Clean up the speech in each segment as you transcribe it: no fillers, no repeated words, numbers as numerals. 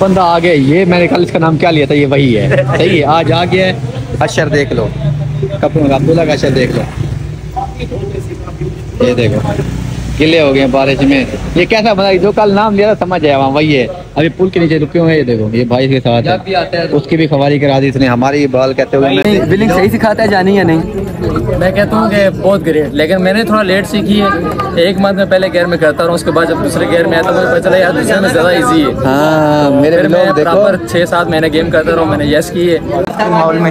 बंदा आ गया, ये मैंने कल इसका नाम क्या लिया था, ये वही है। सही है, आज आ गया है। अशर देख लो, कपड़ों का अब्दुल्ला का अशर देख लो, ये देखो गिले हो गए बारिश में। ये कैसा बंदा, जो कल नाम लिया था समझ आया वहाँ वही है। अभी पुल के नीचे रुके हुए हैं, ये देखो ये भाई के साथ है। उसकी भी खवारी करा दी इसने, हमारी बाल कहते हुए। बिलिंग सही सिखाता है जानी या नहीं? मैं कहता हूँ कि बहुत ग्रेट, लेकिन मैंने थोड़ा लेट सीखी है। एक मंथ में पहले गेयर में करता रहा, उसके बाद जब दूसरे गेयर में आया तो मुझे पता चला यार दूसरे में ज़्यादा ईजी है। हाँ, मेरे मैं बराबर 6-7 महीने गेम करता रहा, मैंने यस की है। माहौल में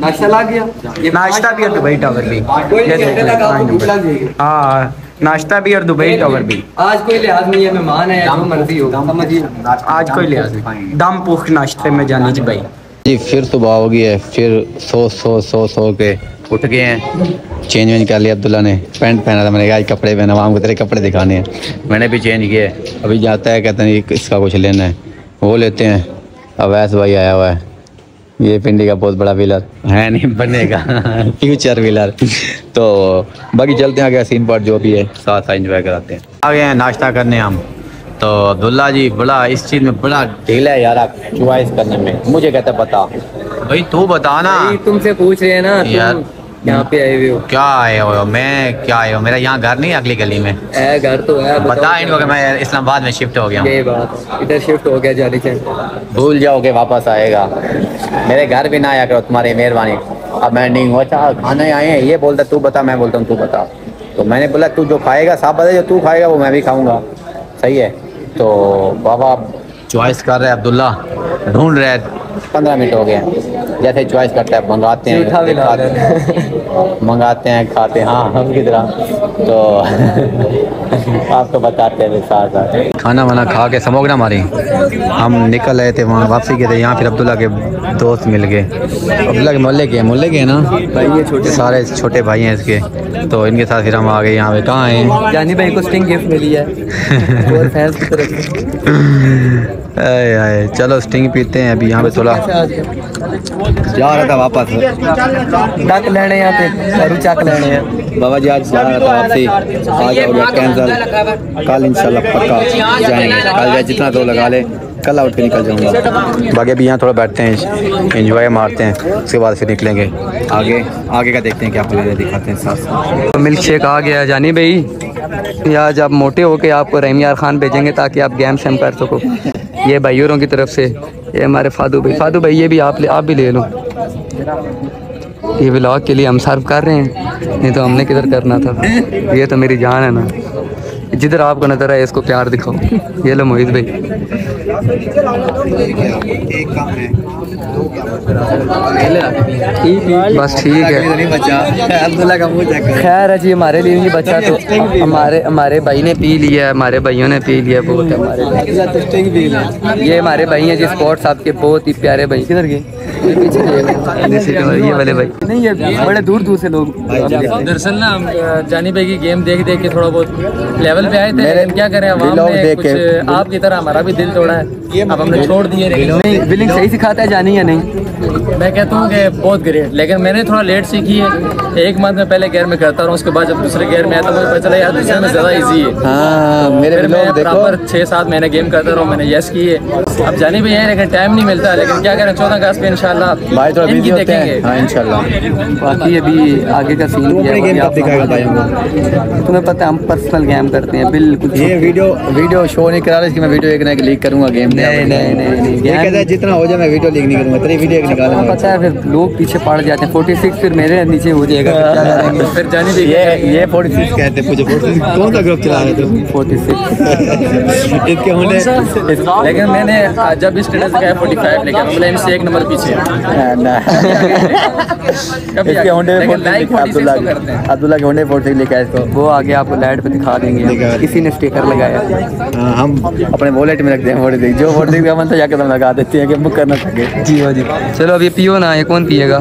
नाश्ता ला गया, ये नाश्ता भी और दुबई टावर भी। हाँ नाश्ता भी और दुबई टावर भी। आज कोई लिहाज नहीं है, मेहमान है मर्जी हो, आज कोई लिहाज नहीं। दम पुख्त नाश्ते में जानी जी भाई जी। फिर सुबह हो गई है, फिर सो के उठ गए हैं। चेंज वेंज कर लिया, अब्दुल्ला ने पैंट पहना था, मैंने कहा कपड़े पहना, वहाँ को तेरे कपड़े दिखाने हैं। मैंने भी चेंज किया है। अभी जाता है, कहते हैं इसका कुछ लेना है, वो लेते हैं। अवैस भाई आया हुआ है, ये पिंडी का बहुत बड़ा व्हीलर है, नहीं बनेगा फ्यूचर व्हीलर। तो बाकी चलते हैं आगे, सीन पार्ट जो भी है साथ साथ इंजॉय कराते हैं। आ गए हैं नाश्ता करने हम। तो अब्दुल्ला जी बड़ा इस चीज़ में बड़ा ढीला है यार, चॉइस करने में। मुझे कहता बता भाई, तू बता ना, तुमसे पूछ रहे हैं ना यार। यहाँ पे आए हुए हो, क्या आए हुए हो? मैं क्या आए हो, मेरा यहाँ घर नहीं, अगली गली में है घर। तो है बता इनको कि मैं इस्लामाबाद में शिफ्ट हो गया हूँ, इधर शिफ्ट हो गया। जानी चैंप भूल जाओगे, वापस आएगा। मेरे घर भी ना आया करो, तुम्हारी मेहरबानी। अब मैं नहीं हुआ, अच्छा खाने आए हैं, ये बोलता तू बता, मैं बोलता हूँ तू बता। तो मैंने बोला तू जो खाएगा, साफ बता जो तू खाएगा वो मैं भी खाऊँगा। सही है। तो बाबा चॉइस कर रहे हैं, अब्दुल्ला ढूंढ रहे हैं। 15 मिनट हो गए जैसे चॉइस करता है, मंगाते हैं मंगाते हैं, खाते हैं। हाँ हम की तरह तो आपको बताते हैं साथ साथ। खाना वाना खा के समोगना मारी हम निकल आए थे, वहाँ वापसी गए थे। यहाँ फिर अब्दुल्ला के दोस्त मिल गए, अब्दुल्ला के मोहल्ले के ना भाई, ये छोटे सारे छोटे भाई हैं इसके। तो इनके साथ फिर हम आ गए यहाँ पे। कहाँ आए जानी भाई को स्टिंग गिफ्ट मिली है। आए चलो स्टिंग पीते हैं। अभी यहाँ पे थोड़ा जा रहा था वापस, चक लेने यहाँ पे सारू चक लेने हैं। बाबा जी आज जा रहा था वापसी, आज हो गया कैंसल। कल इंशाल्लाह पक्का जाएंगे, कल जाए जितना तो लगा ले, कल आउट पे निकल जाऊँगा। बाकी अभी यहाँ थोड़ा बैठते हैं, एंजॉय मारते हैं, उसके बाद फिर निकलेंगे आगे। आगे का देखते हैं क्या प्लान है, दिखाते हैं साथ। मिल्क शेक आ गया जानी भाई, या जब मोटे होके आपको रहीमियार खान भेजेंगे ताकि आप गेम शेम कर सको। ये भाइयों की तरफ से, ये हमारे फादू भाई ये भी आप भी ले लो। ये व्लॉग के लिए हम सर्व कर रहे हैं, नहीं तो हमने किधर करना था। ये तो मेरी जान है ना, जिधर आपको नजर आए इसको प्यार दिखाओ। ये लो मोहित भाई, बस ठीक है। खैर है जी, हमारे लिए नहीं बचा। तो हमारे भाई ने पी लिया, हमारे भाइयों ने पी लिया, बहुत हमारे। ये हमारे भाई हैं जी स्पोर्ट्स साहब के, बहुत ही प्यारे भाई। किधर गए ये वाले भाई? नहीं ये बड़े दूर दूर से लोग। दरअसल ना जानी भाई की गेम देख देख के थोड़ा बहुत लेवल पे आए थे, क्या करें कुछ आपकी तरह हमारा भी दिल तोड़ा है, अब हमने छोड़ दिए। बिलिंग सही सिखाता है जानी या नहीं? मैं कहता हूँ कि बहुत ग्रेट, लेकिन मैंने थोड़ा लेट सीखी है। एक मंथ में पहले गेयर में करता रहा, उसके बाद जब दूसरे गेयर में आया तो मुझे पता चला यार दूसरे में ज़्यादा ईजी है। हाँ मेरे मैं बराबर 6-7 महीने गेम करता रहा, मैंने यस की है। अब जानी भी है लेकिन टाइम नहीं मिलता, लेकिन क्या करें 14 अगस्त पे इंशाल्लाह इनकी देखेंगे। हाँ इंशाल्लाह। बाकी अभी आगे का सीन तुम्हें पता है, हम पर्सनल गेम करते हैं, बिल्कुल ये वीडियो शो नहीं करा रहा, इसकी मैं वीडियो एक ना एक लीक करूँगा गेम। नहीं जितना हो जाए मैं वीडियो लीक नहीं करूँगा, तेरी वीडियो पता है फिर लोग पीछे पड़ जाते हैं। 46 फिर मेरे नीचे हो जाएगा, फिर जानी भी ये 46 कहते हैं। कौन सा ग्रुप चला रहे थे 46 इसके होने? लेकिन मैंने जब स्टेटस लगाया 45 लेकिन हम लाइन से 1 नंबर पीछे हैं। अब्दुल्ला के होने 46 लिखा है, तो वो आगे आपको लाइट पे दिखा देंगे। किसी ने स्टिकर लगाया, हम अपने वॉलेट में रखते हैं 46, जो 46 का मन था जाकर हम लगा देते हैं कि बुक करना सके। जी हाँ जी। चलो अभी पियो ना, ये कौन पिएगा?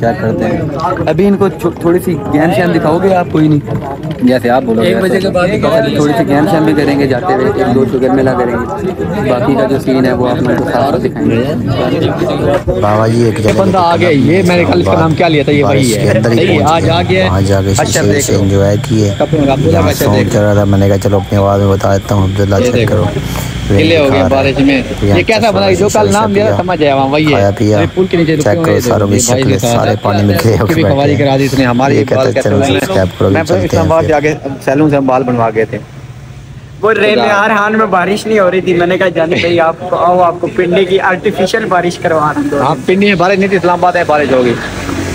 क्या करते हैं अभी इनको थोड़ी सी गेम शैम दिखाओगे आप? कोई नहीं, जैसे आप बोलोगे 1 बजे के बाद थोड़ी सी गेम शैम भी करेंगे जाते हुए, 1-2 शुगर मेला करेंगे। बाकी का जो सीन है वो आप मेरे को सारा दिखाएंगे। बाबा जी एक बंदा आ गया, ये मैंने कल इसका नाम क्या लिया था, ये वही है। आज आ गया है, अच्छा देखो एंजॉय किए। मैंने कहा चलो अपनी आवाज़ में बता देता हूँ, अब्दुल्ला चेक करो गिले हो गए बारिश में। ये कैसा बनाई जो कल नाम मेरा समझ आया वहाँ वही है। पुल के नीचे सारे पानी में गिरे होकर खवारी करा दी इसने हमारे बाल। मैं इस्लामाबाद से आगे सैलून से हम बाल बनवा गए थे। वो रेलहार हान में बारिश नहीं हो रही थी। मैंने कहा जानी भाई आप आओ, आपको पिंडी की आर्टिफिशियल बारिश करवा रहे हैं। पिंडी में बारिश नहीं थी, इस्लामाबाद में बारिश होगी।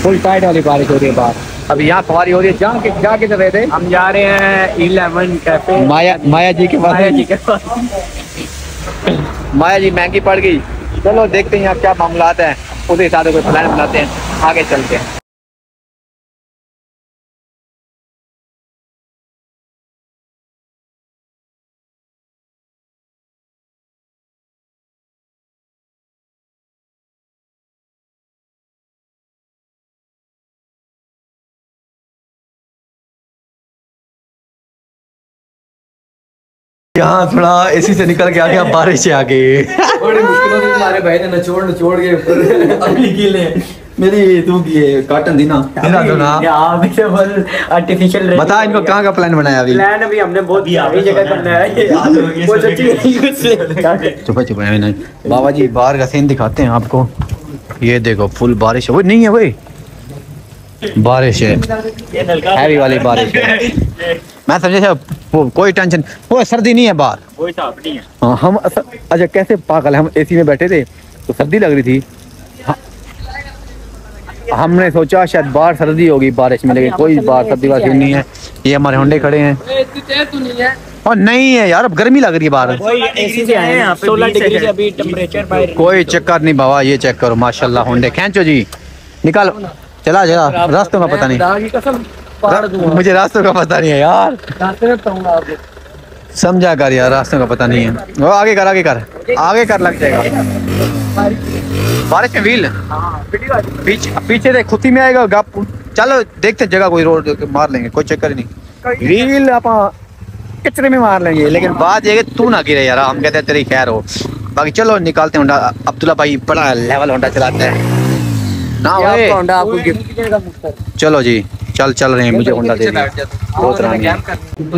फुल टाइट वाली बारिश हो रही है बाहर। अब यहाँ सवारी हो रही है। जहाँ के जाके रहे थे हम जा रहे हैं 11 कैफे माया जी के पास। माया जी महंगी पड़ गई। चलो देखते हैं यहाँ क्या मामला है, उसके हिसाब से कोई प्लान बनाते हैं, आगे चलते हैं। यहाँ थोड़ा एसी से निकल के आ गया, बारिश से आ गई। बड़े मुश्किलों से हमारे भाई ने नचोड़ के अपनी कीले मेरी तू की काटन दी ना आर्टिफिशियल। बता इनको कहाँ का प्लान बनाया? अभी प्लान अभी हमने बहुत जगह बनाया। चुप चुप बाबा जी बाहर का सीन दिखाते हैं आपको। ये देखो फुल बारिश है। वो नहीं है भाई बारिश है, हैवी वाली बारिश है। मैं समझे वो कोई टेंशन, वो सर्दी नहीं है बाहर, कोई ताप नहीं है। हाँ हम अच्छा कैसे पागल है, हम एसी में बैठे थे तो सर्दी लग रही थी। हमने सोचा शायद बाहर सर्दी होगी बारिश में, लेकिन कोई बाहर सर्दी वाली नहीं है। ये हमारे होंडे खड़े हैं और नहीं है यार, अब गर्मी लग रही है बाहर। एसी से आए हैं 16 डिग्री अभी टेम्परेचर। कोई चक्कर नहीं बाबा, ये चेक करो माशाल्लाह होंडे। खेचो जी निकाल चला चला। रास्तों का पता नहीं, मुझे रास्तों का पता नहीं है यार, समझा कर यार, रास्तों का पता नहीं है। वो आगे कर लग जाएगा बारिश में व्हील। पीछे से खुद ही में आएगा गप। चलो देखते जगह कोई रोड मार लेंगे, कोई चक्कर नहीं। व्हील आप कचरे में मार लेंगे, लेकिन बात ये तू ना गिरे यार, हम कहते हैं तेरी खैर हो। बाकी चलो निकालते होंडा। अब्दुल्ला भाई बड़ा लेवल होंडा चलाते हैं ना आपको गिफ्ट। चलो जी चल रहे हैं। मुझे होंडा दे बहुत।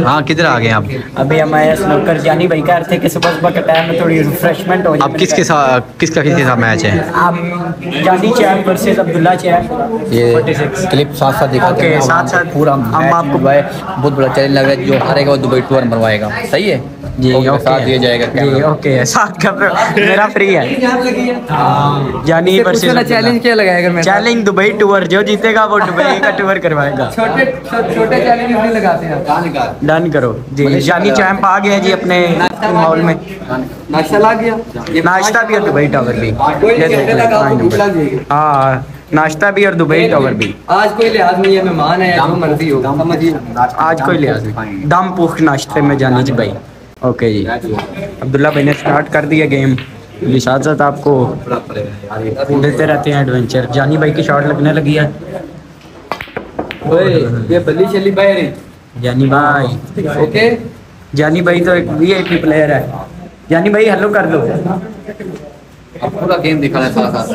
हाँ किधर आ गए आप? अभी हमारे स्नूकर जानी भाई कह रहे थे कि सुबह के टाइम में थोड़ी रिफ्रेशमेंट हो। अब किसके साथ मैच है? आप Jani champ versus Abdullah champ. ये क्लिप साथ साथ दिखाते हैं, साथ पूरा हम आपको। भाई बहुत बड़ा चैलेंज लग रहा है, जो हारेगा वो दुबई टूर बनवाएगा। सही है जी, साथ दिया जाएगा। ओके साथ मेरा फ्री है। जानी वर्सेस चैलेंज क्या लगाएगा? चैलेंज दुबई टूर, जो जीतेगा वो दुबई का टूर करवाएगा। छोटे चैलेंज भी लगाते हैं। डन करो जी। जानी चैंप आ गया जी अपने माहौल में। नाश्ता ला गया, नाश्ता भी और दुबई टावर भी। हाँ नाश्ता भी और दुबई टावर भी। आज कोई लिहाज नहीं है, मेहमान है जो मर्जी हो, आज कोई लिहाज नहीं। दम पूख नाश्ते में जानी जी भाई। ओके जी अब्दुल्ला भाई ने स्टार्ट कर दिया गेम। साथ साथ आपको देते रहते हैं एडवेंचर। जानी भाई की शॉट लगने लगी है। ये बल्ली चली जानी भाई। ओके जानी भाई तो एक वीआईपी प्लेयर है। जानी भाई हेलो कर दो। अब पूरा गेम दिखा रहे साथ साथ।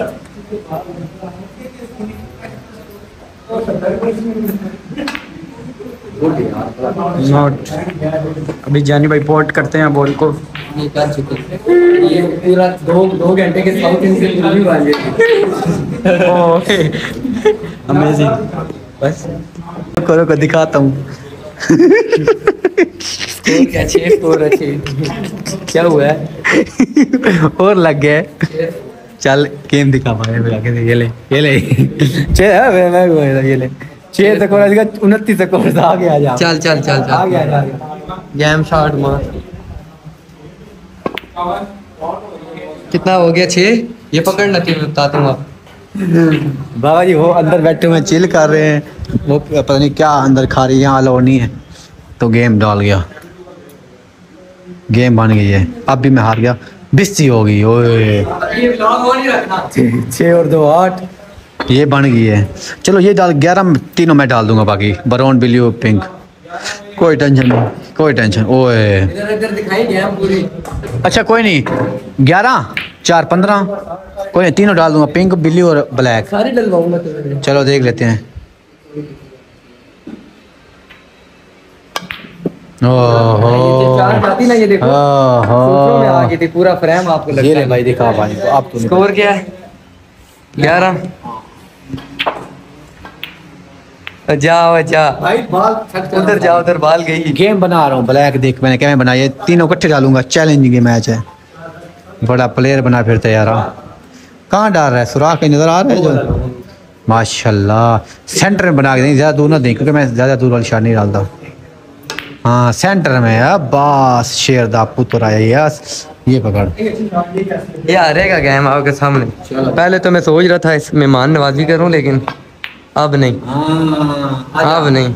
नॉट अभी जानी भाई पोर्ट करते हैं बॉल को। ये पूरा 2 घंटे के साउथ इंडियन अमेजिंग। बस करो को दिखाता हूँ। क्या हुआ और लग गया। चल गेम दिखा भाई। ये ले 6 स्कोर 29 स्कोर आ गया जा। चल आ गया जैम शॉट मार। कितना हो गया? 6। ये पकड़ना चाहिए, बताता हूँ आप। बाबा जी वो अंदर बैठे हुए चिल कर रहे हैं, वो पता नहीं क्या अंदर खा रही है। यहाँ अलाउ नहीं है तो गेम डाल गया, गेम बन गई है। अब भी मैं हार गया, 20 हो गई। ओए 6 और 2 8 ये बन गई है। चलो ये डाल 11 तीनों मैं डाल दूंगा, बाकी ब्राउन ब्लू पिंक कोई टेंशन नहीं, कोई टेंशन। ओए अच्छा कोई नहीं, 11 4 15 कोई नहीं, तीनों डाल दूंगा पिंक ब्लू और ब्लैक सारी डलवाऊंगा। चलो देख लेते हैं। ये ना ये देखो में आ गई थी पूरा फ्रेम आपको लगता है भाई दिखा पानी को आपको स्कोर क्या है 11 जाओ जाओ भाई बाल उधर जाओ उधर बाल गई गेम बना रहा हूँ ब्लैक देख मैंने क्या मैं बनाया तीनों इकट्ठे डालूंगा चैलेंजिंग मैच है बड़ा प्लेयर बना फिरता यार कहाँ डाल रहा है सुराख कहीं नजर आ रहा है जो माशाल्लाह सेंटर में बना के देंगे ज़्यादा दूर ना दें क्योंकि मैं ज़्यादा दूर वाली शॉट नहीं डालता हाँ सेंटर में है बस शेर दा पुत्र आया यस ये पकड़ ये आ रहेगा गेम आपके सामने पहले तो मैं सोच रहा था इस मेहमान नवाजी करूं लेकिन अब नहीं अब नहीं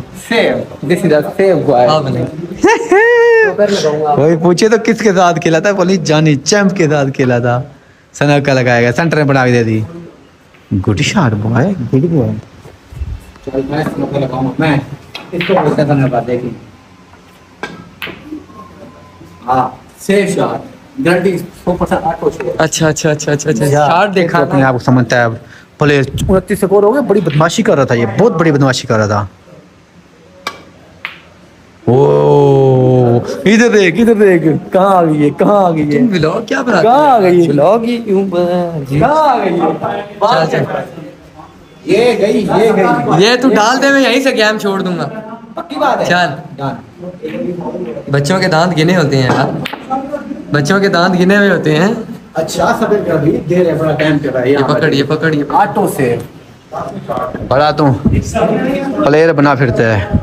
कोई पूछे तो किसके साथ खेला था बोली जानी चैंप के साथ खेला था सनक का लगाएगा सेंटर में बना के दे दी good shot boy good boy चल मैं स्मोक लगाऊंगा मैं इसको बोलता था ना बात देखी हां सेफ शॉट गारंटी 100% आउट हो चुका अच्छा अच्छा अच्छा अच्छा शॉट देखा अपने आप को समझता है प्लेयर 29 स्कोर हो गया बड़ी बदमाशी कर रहा था ये बहुत बड़ी बदमाशी कर रहा था ओ इधर देख कहां आ गई है कहां आ गई है ब्लॉग क्या बना कहां आ गई है ब्लॉग ही ऊपर जी कहां आ गई है बात ये गई ये गई ये तू डाल दे मैं यहीं से गेम छोड़ दूंगा पक्की बात है चल बच्चों के दांत गिने होते हैं यार बच्चों के दांत गिने हुए होते हैं अच्छा सब्र कर भी देर है बड़ा टाइम कर रहा है ये पकड़ ये ऑटो से बड़ा तू प्लेयर बना फिरता है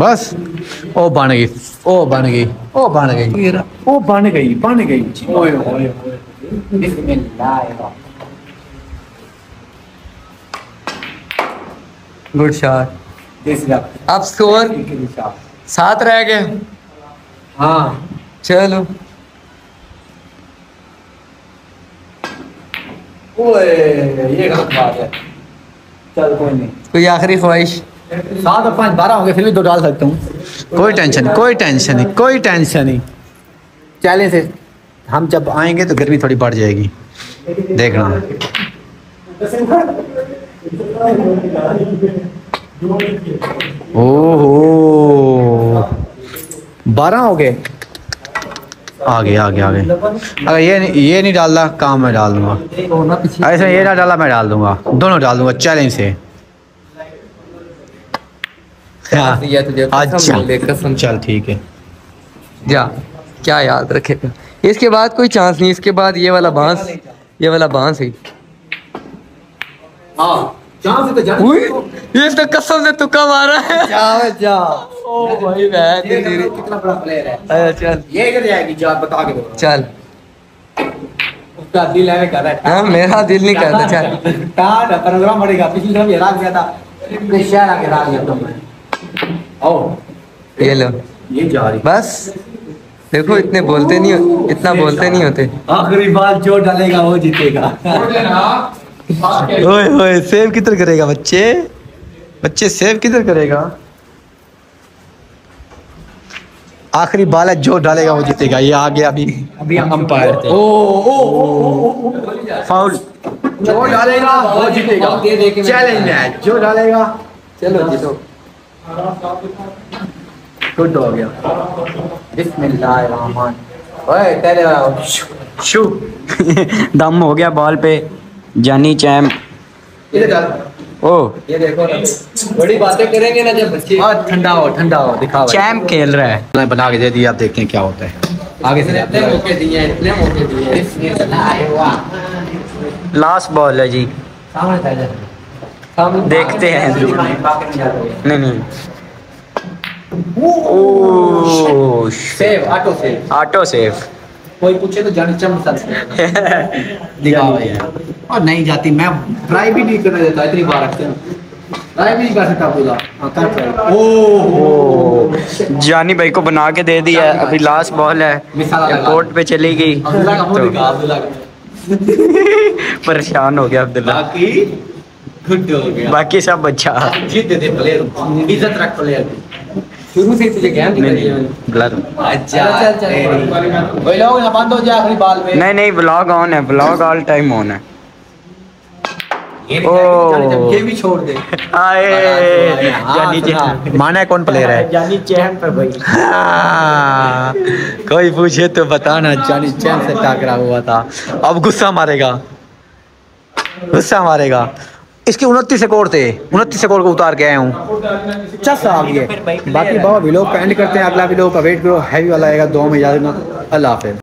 बस ओ बन गई ओ बन गई ओ बन गई ओ बन गई ओए ओए बिस्मिल्लाह गुड शॉट अब स्कोर 7 रह गए हाँ चलो ओए ये गलत बात है चल कोई नहीं कोई आखिरी ख्वाहिश 7 और 5 12 होंगे फिर भी 2 डाल सकता हूँ कोई टेंशन नहीं चैलेंज है हम जब आएंगे तो गर्मी थोड़ी बढ़ जाएगी देखना ओहो 12 हो गए आगे अगर ये नहीं डाला काम मैं डाल दूंगा ऐसे ये ना डाला मैं डाल दूंगा दोनों डाल दूंगा चैलेंज से हाँ, कसम चल ठीक है जा क्या याद रखेगा इसके बाद कोई चांस नहीं इसके बाद ये वाला बांस है ये तो कसम से तुक्का मारा है ओ भाई कितना बड़ा प्लेयर है चल ये कर जाएगी जान बता के चल उसका दिल है कर रहा है मेरा दिल नहीं करता चल टाटा प्रोग्राम बढ़ेगा पिछली बार भी हार गया था पेशा लगा के हार गया तुम ये जा रही बस देखो इतने बोलते नहीं इतना बोलते नहीं होते आखिरी बात जो डालेगा वो जीतेगा ओए ओए सेव किधर करेगा बच्चे बच्चे सेव किधर करेगा आखिरी बाल है जो डालेगा वो जीतेगा ये आ गया अभी अंपायर ओ ओ फाउल जो डालेगा वो जीतेगा चैलेंज है जो डालेगा चलो जीतो गुड हो गया बिस्मिल्लाहिर्रहमान ओए तेरे शू दम हो गया बॉल पे जानी चैंप ओ ये देखो बड़ी बातें करेंगे ना जब बच्चे ठंडा हो दिखाओ चैंप खेल रहा है मैं बना के दे दिया आप देखते हैं क्या होता है आगे से इतने मौके दिए लास्ट बॉल है जी देखते हैं नहीं ओ सेव ऑटो सेव कोई पूछे तो जानी चम दिखाओ और नहीं जाती मैं ट्राई भी नहीं करने देता इतनी बार रखते हैं ट्राई भी नहीं कर सकता पूरा ओह जानी भाई को बना के दे दिया अभी लास्ट बॉल है कोर्ट पे चली गई परेशान हो गया अब्दुल्ला बाकी सब अच्छा जीत दे प्लेयर इज्जत रख प्लेयर शुरू से तुझे गेम अच्छा ब्लॉग बंद हो जाए आखिरी बाल में नहीं ब्लॉग ऑन है ब्लॉग ऑल टाइम ऑन है ये भी छोड़ दे। जानी माना कौन प्लेयर है? जानी चैन पर भाई। कोई पूछे तो बताना जानी चैन से टकरा हुआ था। अब गुस्सा मारेगा, गुस्सा मारेगा। इसके 29 स्कोर थे, 29 स्कोर को उतार के आया हूँ। अच्छा साहब ये बाकी बाबा व्लॉग का एंड करते हैं। अगला व्लॉग का वेट करो, हैवी वाला आएगा। दो में याद रखना। अल्लाह हाफिज़।